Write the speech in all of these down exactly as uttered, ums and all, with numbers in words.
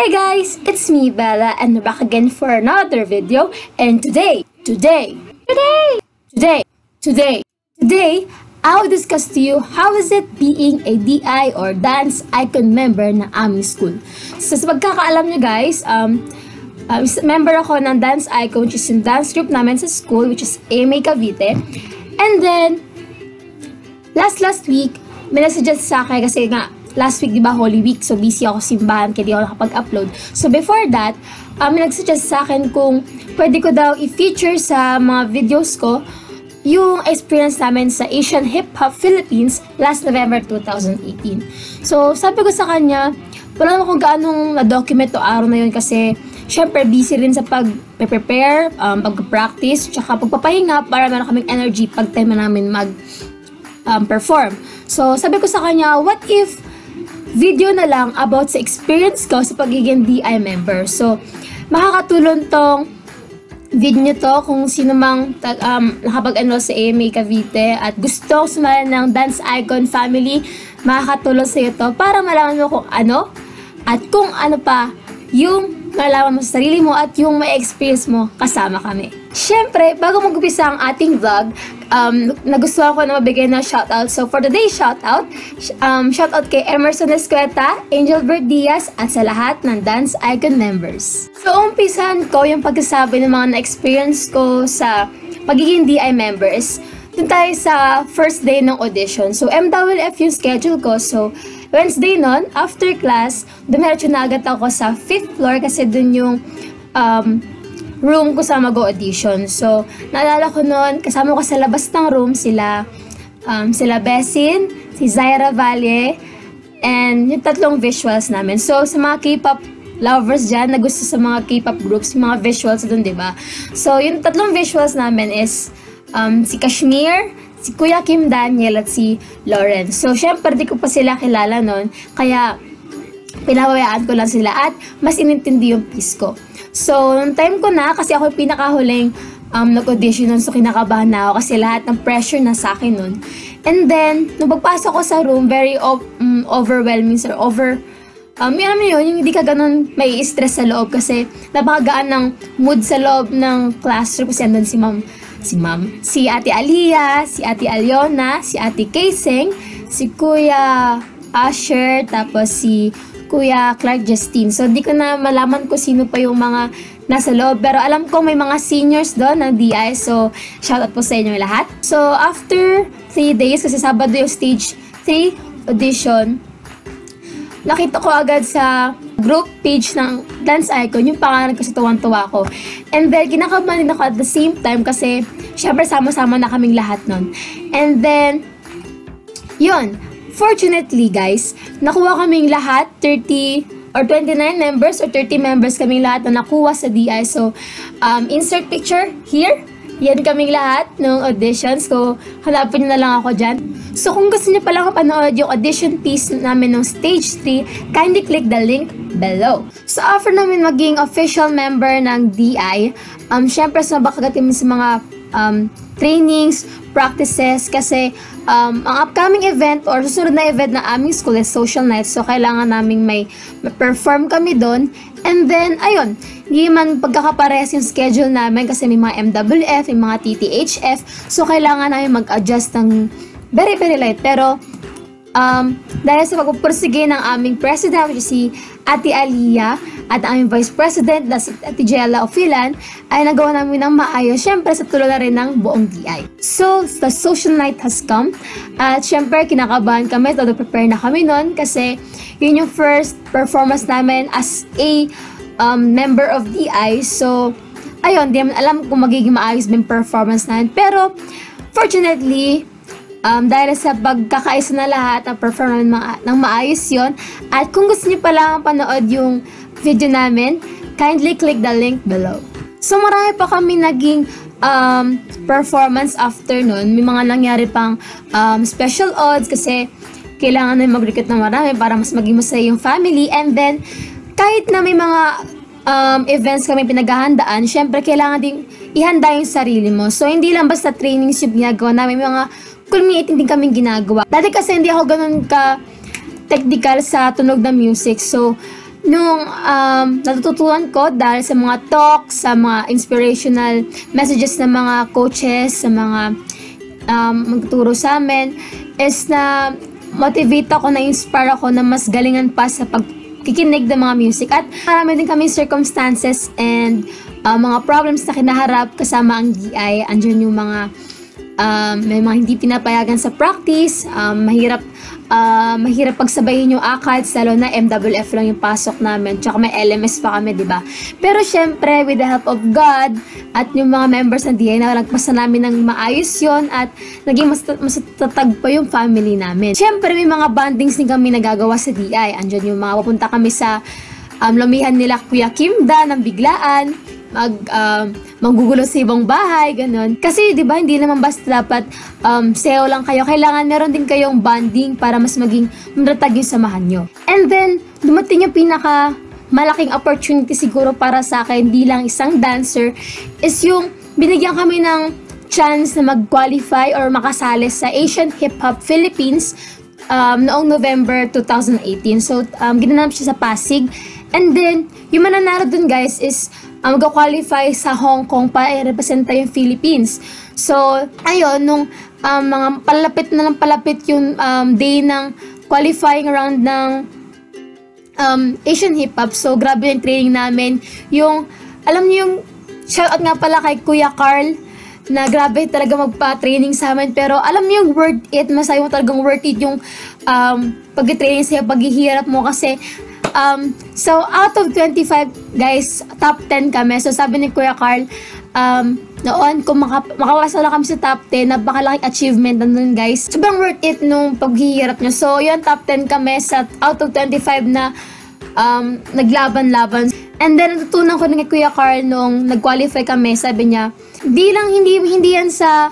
Hey guys, it's me Bella and we're back again for another video, and today, today, today, today, today, today, I'll discuss to you how is it being a D I or Dance Icon member ng aming school. So sa pagkakaalam nyo guys, um, um, member ako ng Dance Icon, which is yung dance group namin sa school, which is A M A Cavite. And then, last last week, may nasuggest sa akin kasi nga, last week, di ba, Holy Week, so busy ako simbahan, kaya di ako nakapag-upload. So before that, um, nagsuggest sa akin kung pwede ko daw i-feature sa mga videos ko yung experience namin sa Asian Hip Hop Philippines last November two thousand eighteen. So sabi ko sa kanya, wala naman kung gaanong na-document o araw na yun kasi syempre busy rin sa pag-prepare, um, pag-practice, tsaka pagpapahinga para meron kaming energy pag time namin mag-perform. Um, so sabi ko sa kanya, what if video na lang about sa experience ko sa pagiging D I member. So, makakatulong tong video nyo to kung sino mang um, nakapag-enroll sa A M A Cavite at gusto sumala ng Dance Icon family, makakatulong sa iyo to para malaman mo kung ano at kung ano pa yung malaman mo sa sarili mo at yung may experience mo kasama kami. Siyempre, bago mag-upisa ang ating vlog, um, nagustuhan ko na mabigay ng shoutout. So, for today's shoutout, um, shoutout kay Emerson Esqueta, Angel Bird Diaz, at sa lahat ng Dance Icon members. So, umpisan ko yung pagkasabi ng mga na-experience ko sa pagiging D I members. Dun tayo sa first day ng audition. So, M W F yung schedule ko. So, Wednesday nun, after class, dumiretso na agad ako sa fifth floor kasi dun yung um, room ko sa mag-audition. So, naalala ko noon, kasama ko sa labas ng room sila, um, sila Bessin, si Zaira Valle, and yung tatlong visuals namin. So, sa mga K-pop lovers dyan, na gusto sa mga K-pop groups, mga visuals dun, diba? So, yung tatlong visuals namin is um, si Kashmir, si Kuya Kim Daniel, at si Lawrence. So, syempre, di ko pa sila kilala noon, kaya pinawayaan ko lang sila at mas inintindi yung piece ko. So, nung time ko na, kasi ako yung pinakahuling um, nag-audition nun, so kinakabahan na ako kasi lahat ng pressure na sa akin nun. And then, nung pagpasok ko sa room, very um, overwhelming or over, um, yun naman yun, yung hindi ka ganun may stress sa loob kasi napakagaan ng mood sa loob ng classroom kasi andun si ma'am, si ma'am, si Ate Aaliyah, si Ate Alyona, si Ate Kasing, si Kuya Asher, tapos si Kuya Clark Justine. So, di ko na malaman ko sino pa yung mga nasa loob. Pero alam ko may mga seniors doon ng D I. So, shoutout po sa inyo lahat. So, after three days, kasi Sabado yung stage three audition, nakita ko agad sa group page ng Dance Icon yung pangalan ko, sa tuwang-tuwa ko. And then, kinakabahan din ako at the same time kasi syempre sama-sama na kaming lahat nun. And then, yun. Fortunately guys, nakuha kaming lahat, thirty or twenty-nine members or thirty members kaming lahat na nakuha sa D I. So, um, insert picture here. Yan kaming lahat ng auditions. So, hanapin nyo na lang ako dyan. So, kung gusto nyo palang kapanood yung audition piece namin ng stage three, kindly click the link below. So, offer namin maging official member ng D I. Um, syempre, so, bakagatin sa mga um, trainings, practices, kasi um, ang upcoming event or susunod na event na aming school is social night. So, kailangan naming may, may perform kami doon. And then, ayun, hindi man pagkakaparehas yung schedule namin kasi may mga M W F, may mga T T H F. So, kailangan namin mag-adjust ng very, very light. Pero, um, dahil sa pagpupursige ng aming president, which is si Ate Aaliyah, at ang Vice President na si Ate Jayala Ofilan, ay nagawa namin ng maayos, syempre sa tulong na rin ng buong D I. So, the social night has come. At syempre, kinakabahan kami, todo prepare na kami nun kasi yun yung first performance namin as a um, member of D I. So, ayun, di naman alam kung magiging maayos yung performance namin. Pero, fortunately, Um, dahil sa pagkakaisa na lahat, ang performance ng, ma ng maayos yon. At kung gusto niyo palang panood yung video namin, kindly click the link below. So, marami pa kami naging um, performance after nun. May mga nangyari pang um, special odds kasi kailangan na mag-recruit ng marami para mas maging masaya yung family. And then, kahit na may mga um, events kami pinaghahandaan, syempre kailangan din ihanda yung sarili mo. So, hindi lang basta trainings yung ginagawa namin, may mga culminating din kaming ginagawa. Dati kasi hindi ako ganun ka technical sa tunog ng music. So, nung um, natututunan ko dahil sa mga talks, sa mga inspirational messages ng mga coaches, sa mga um, magtuturo sa amin, is na motivate ako, na-inspire ako na mas galingan pa sa pagkikinig ng mga music. At marami din kami circumstances and uh, mga problems na kinaharap kasama ang D I. Andiyan yung mga Um, may mga hindi pinapayagan sa practice, um, mahirap, uh, mahirap pagsabayin yung A C A D S, lalo na M W F lang yung pasok namin, tsaka may L M S pa kami, diba? Pero syempre, with the help of God, at yung mga members ng D I na nagpasa namin ng maayos yon at naging mas, mas tatag pa yung family namin. Syempre, may mga bondings din kami nagagawa sa D I. Andyan yung mga pupunta kami sa um, lumihan nila Kuya Kim Daniel ng biglaan, mag um, manggugulo sa ibang bahay, ganun. Kasi 'di ba hindi naman basta dapat um sayo lang kayo. Kailangan meron din kayong bonding para mas maging matatag yung samahan nyo. And then dumating yung pinaka malaking opportunity siguro para sa akin bilang isang dancer is yung binigyan kami ng chance na mag-qualify or makasali sa Asian Hip Hop Philippines um noong November two thousand eighteen. So um ginanap siya sa Pasig. And then yung mananalo dun guys is Um, mag-qualify sa Hong Kong pa ay representa yung Philippines. So, ayun, nung um, mga palapit na lang palapit yung um, day ng qualifying round ng um, Asian Hip Hop. So, grabe yung training namin. Yung, alam niyo yung, shoutout nga pala kay Kuya Carl, na grabe talaga magpa-training sa amin. Pero alam niyo yung worth it, masaya mo talagang worth it yung um, pag-training sa'yo, paghihirap mo kasi Um, so, out of twenty-five, guys, top ten kami. So, sabi ni Kuya Carl, um, noon, kung maka makawasa lang kami sa top ten, napakalaki achievement na nun, guys. Sobrang worth it nung paghihirap nyo. So, yun, top ten kami sa out of twenty-five na um, naglaban-laban. And then, natutunan ko ni Kuya Carl nung nag-qualify kami, sabi niya, di lang, hindi, hindi yan sa,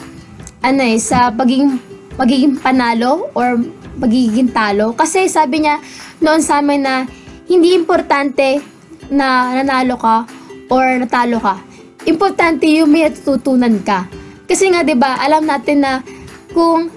ano eh, sa pagiging, pagiging panalo or pagiging talo. Kasi, sabi niya, noon sa amin na, hindi importante na nanalo ka or natalo ka. Importante yung may natutunan ka. Kasi nga, 'di ba, alam natin na kung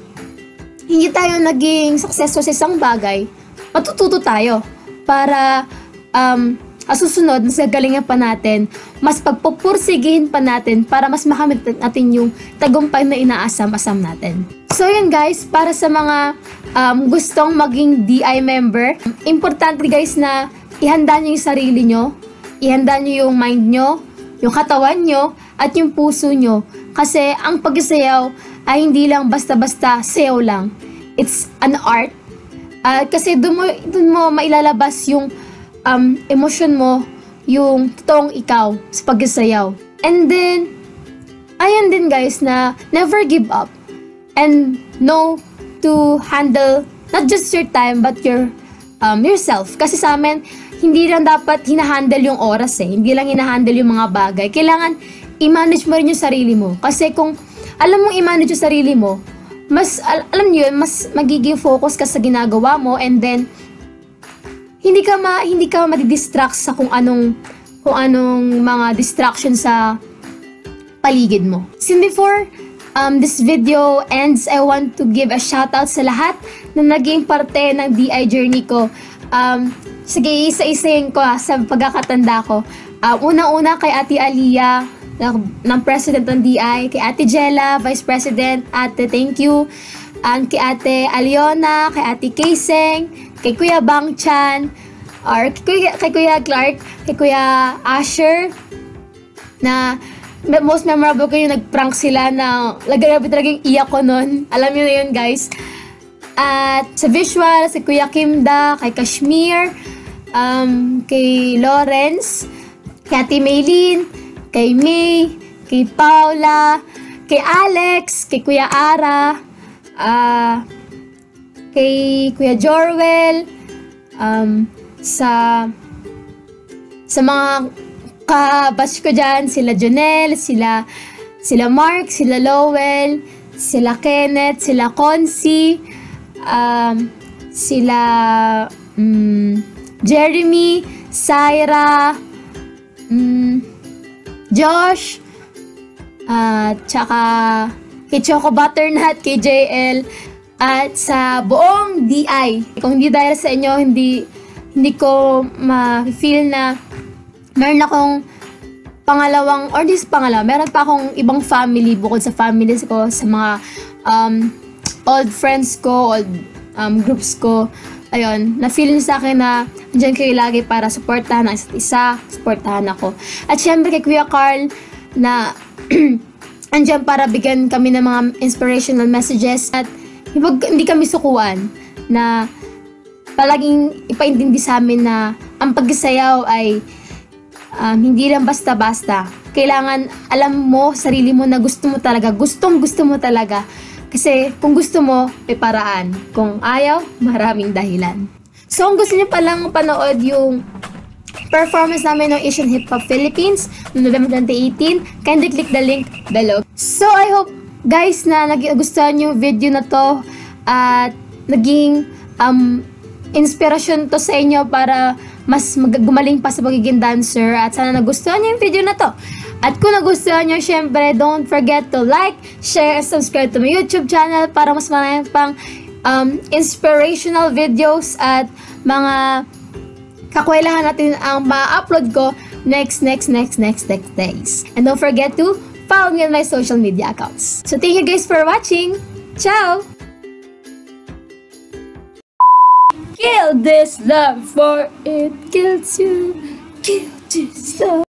hindi tayo naging successful sa isang bagay, matututo tayo para um, asusunod, mas gagalingan pa natin, mas pagpupursigihin pa natin para mas makamit natin yung tagumpay na inaasam-asam natin. So yun guys, para sa mga um, gustong maging D I member, importante guys na ihanda nyo yung sarili nyo, ihanda nyo yung mind nyo, yung katawan nyo, at yung puso nyo. Kasi ang pagsayaw ay hindi lang basta-basta sayaw lang. It's an art. Uh, kasi doon mo, doon mo mailalabas yung um, emotion mo, yung totoong ikaw sa pagsayaw. And then, ayan din guys na never give up and know to handle not just your time but your um, yourself. Kasi sa amin, hindi lang dapat hinahandle yung oras eh. Hindi lang hinahandle yung mga bagay. Kailangan i-manage mo rin yung sarili mo. Kasi kung alam mong i-manage yung sarili mo, mas, al alam nyo yun, mas magiging focus ka sa ginagawa mo and then hindi ka ma hindi ka madidistract sa kung anong kung anong mga distraction sa paligid mo. Since before um, this video ends, I want to give a shoutout sa lahat na naging parte ng D I journey ko. Um, sige, isa-isahin ko ha, sa pagkakatanda ko. Uh, Una-una kay Ate Aaliyah ng, ng President ng D I, kay Ate Jayala, Vice President, Ate Thank You, um, kay Ate Alyona, kay Ate Kasing, kay Kuya Bangchan, or kay Kuya, kay Kuya Clark, kay Kuya Asher, na most memorable ko yung nag-prank sila na lagarabi talagang iyak ko nun. Alam nyo na yun, guys. At sa visual, si Kuya Kimda, kay Kashmir, um, kay Lawrence, kay Ate Melin, kay May, kay Paula, kay Alex, kay Kuya Ara, ah, uh, kay Kuya Jorwell, um, sa sa mga kabatch ko dyan, sila Jonel, sila sila Mark, sila Lowell, sila Kenneth, sila Consy, um, sila um, Jeremy, Saira, um, Josh, at uh, tsaka Pitcho Cobatternut, K J L, at sa buong D I. Kung hindi dahil sa inyo, hindi hindi ko ma-feel na meron akong pangalawang, or this pangalawa, meron pa akong ibang family bukod sa families ko, sa mga um, old friends ko, old um, groups ko. Ayun, na-feel niya sa akin na andyan kayo lagi para supportahan ang isa't isa, supportahan ako. At syempre kay Kuya Carl na andyan para bigyan kami ng mga inspirational messages at hindi kami sukuan, na palaging ipaintindi sa amin na ang pagsayaw ay um, hindi lang basta-basta. Kailangan alam mo, sarili mo na gusto mo talaga, gustong gusto mo talaga. Kasi kung gusto mo, may paraan. Kung ayaw, maraming dahilan. So kung gusto niyo palang panood yung performance namin ng Asian Hip Hop Philippines noong November twenty eighteen, kindly click the link below. So I hope guys na nagustuhan yung video na to at naging um, inspiration to sa inyo para mas gumaling pa sa pagiging dancer, at sana nagustuhan niyo yung video na to. At kung nagustuhan niyo, syempre don't forget to like, share, and subscribe to my YouTube channel para mas marami pang um, inspirational videos at mga kakwailahan natin ang ma-upload ko next, next, next, next, next days. And don't forget to follow me on my social media accounts. So thank you guys for watching. Ciao! Kill this love for it kills you. Kill this love.